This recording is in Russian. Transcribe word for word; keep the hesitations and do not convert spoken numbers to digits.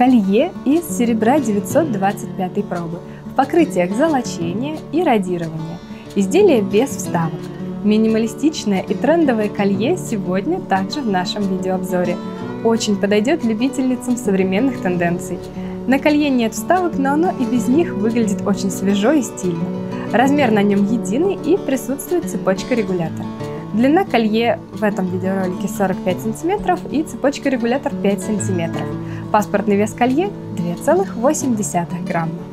колье из серебра девятьсот двадцать пятой пробы в покрытиях золочения и радирования. Изделие без вставок. Минималистичное и трендовое колье сегодня также в нашем видеообзоре. Очень подойдет любительницам современных тенденций. На колье нет вставок, но оно и без них выглядит очень свежо и стильно. Размер на нем единый и присутствует цепочка регулятор. Длина колье в этом видеоролике сорок пять сантиметров и цепочка регулятор пять сантиметров. Паспортный вес колье две целых восемь десятых грамма.